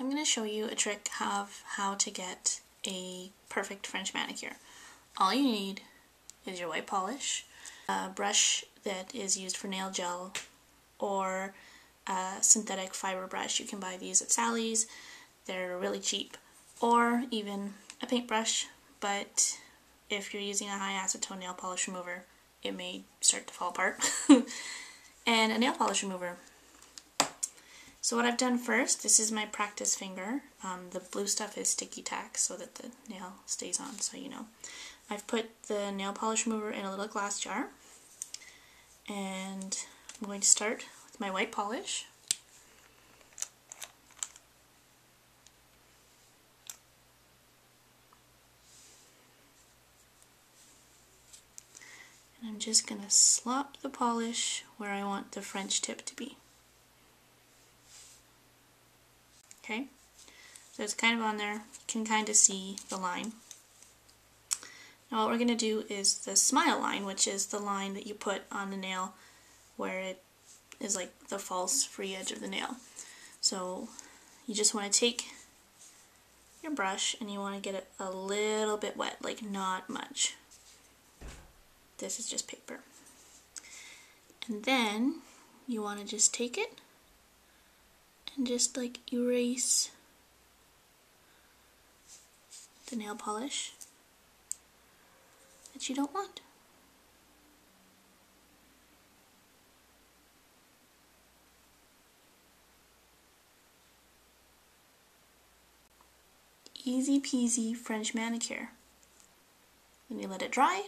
I'm going to show you a trick of how to get a perfect French manicure. All you need is your white polish, a brush that is used for nail gel, or a synthetic fiber brush. You can buy these at Sally's, they're really cheap, or even a paintbrush, but if you're using a high acetone nail polish remover, it may start to fall apart. And a nail polish remover. So what I've done first, this is my practice finger. The blue stuff is sticky tack so that the nail stays on, so you know. I've put the nail polish remover in a little glass jar, and I'm going to start with my white polish. And I'm just going to slop the polish where I want the French tip to be. Okay, so it's kind of on there, you can kind of see the line. Now what we're going to do is the smile line, which is the line that you put on the nail where it is like the false free edge of the nail. So you just want to take your brush and you want to get it a little bit wet, like not much. This is just paper. And then you want to just take it and just like erase the nail polish that you don't want. Easy peasy French manicure. Then you let it dry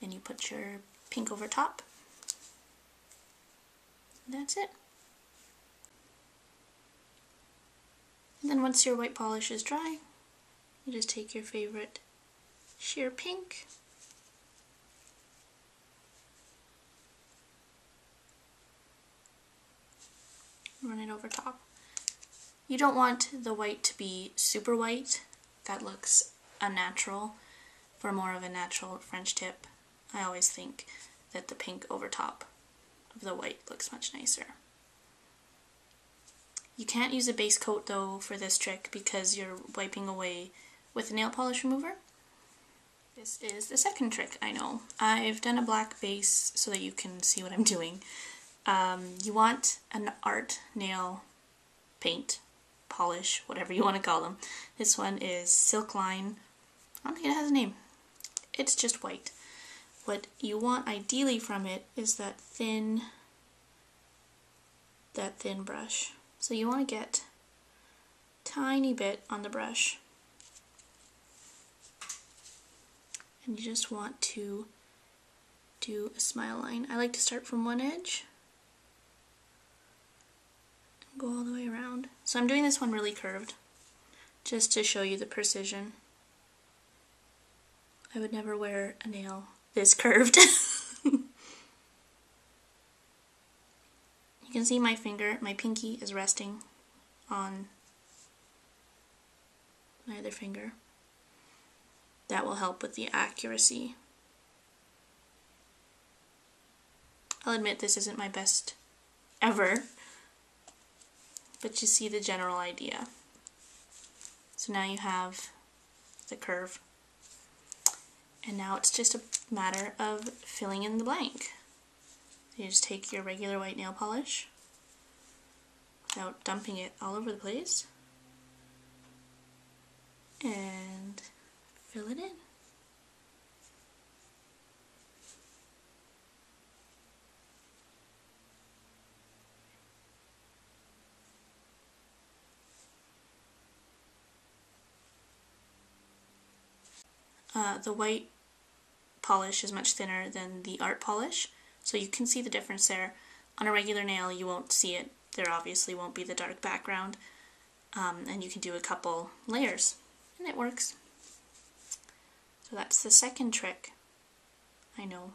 and you put your pink over top. That's it. And then once your white polish is dry, you just take your favorite sheer pink and run it over top. You don't want the white to be super white. That looks unnatural. For more of a natural French tip, I always think that the pink over top of the white looks much nicer. You can't use a base coat though for this trick because you're wiping away with a nail polish remover. This is the second trick, I know. I've done a black base so that you can see what I'm doing. You want an art nail paint, polish, whatever you want to call them. This one is Silkline. I don't think it has a name. It's just white. What you want ideally from it is that thin brush. So you want to get a tiny bit on the brush, and you just want to do a smile line. I like to start from one edge and go all the way around. So I'm doing this one really curved just to show you the precision. I would never wear a nail this curved. You can see my finger, my pinky is resting on my other finger. That will help with the accuracy. I'll admit this isn't my best ever, but you see the general idea. So now you have the curve, and now it's just a matter of filling in the blank. You just take your regular white nail polish without dumping it all over the place and fill it in. The white polish is much thinner than the art polish. So you can see the difference there. On a regular nail you won't see it. There obviously won't be the dark background. And you can do a couple layers and it works. So that's the second trick. I know.